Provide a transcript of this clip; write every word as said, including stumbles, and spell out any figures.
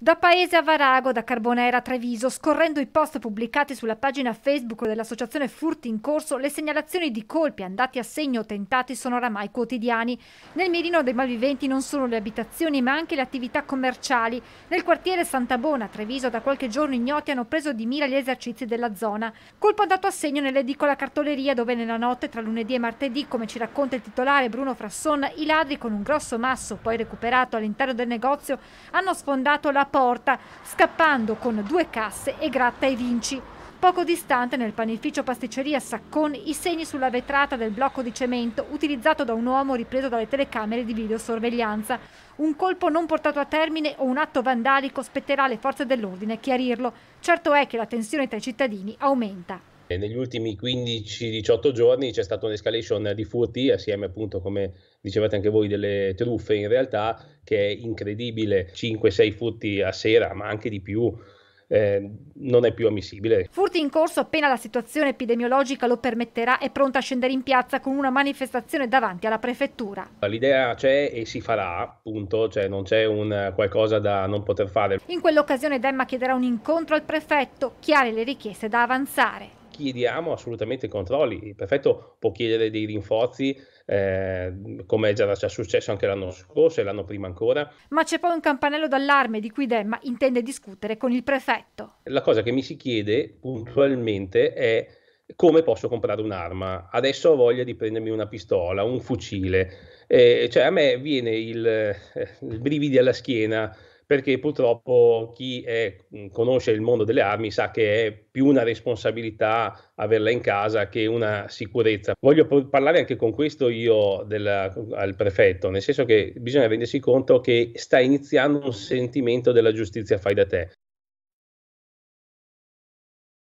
Da Paese a Varago, da Carbonera a Treviso, scorrendo i post pubblicati sulla pagina Facebook dell'associazione Furti in Corso, le segnalazioni di colpi andati a segno o tentati sono oramai quotidiani. Nel mirino dei malviventi non solo le abitazioni ma anche le attività commerciali. Nel quartiere Santa Bona a Treviso da qualche giorno ignoti hanno preso di mira gli esercizi della zona. Colpo andato a segno nell'edicola Cartoleria dove nella notte tra lunedì e martedì, come ci racconta il titolare Bruno Frasson, i ladri con un grosso masso poi recuperato all'interno del negozio hanno sfondato la porta, scappando con due casse e gratta e vinci. Poco distante, nel panificio pasticceria Saccon, i segni sulla vetrata del blocco di cemento utilizzato da un uomo ripreso dalle telecamere di videosorveglianza. Un colpo non portato a termine o un atto vandalico spetterà alle forze dell'ordine chiarirlo. Certo è che la tensione tra i cittadini aumenta. Negli ultimi quindici diciotto giorni c'è stata un'escalation di furti, assieme appunto, come dicevate anche voi, delle truffe in realtà, che è incredibile, cinque sei furti a sera, ma anche di più. Eh, non è più ammissibile. Furti in Corso, appena la situazione epidemiologica lo permetterà, è pronta a scendere in piazza con una manifestazione davanti alla prefettura. L'idea c'è e si farà, appunto, cioè non c'è un qualcosa da non poter fare. In quell'occasione Demma chiederà un incontro al prefetto, chiare le richieste da avanzare. Chiediamo assolutamente controlli, il prefetto può chiedere dei rinforzi eh, come già è successo anche l'anno scorso e l'anno prima ancora. Ma c'è poi un campanello d'allarme di cui Demma intende discutere con il prefetto. La cosa che mi si chiede puntualmente è come posso comprare un'arma. Adesso ho voglia di prendermi una pistola, un fucile, eh, cioè a me viene il, eh, il brividi alla schiena, perché purtroppo chi è, conosce il mondo delle armi sa che è più una responsabilità averla in casa che una sicurezza. Voglio parlare anche con questo io della, al prefetto, nel senso che bisogna rendersi conto che sta iniziando un sentimento della giustizia fai da te.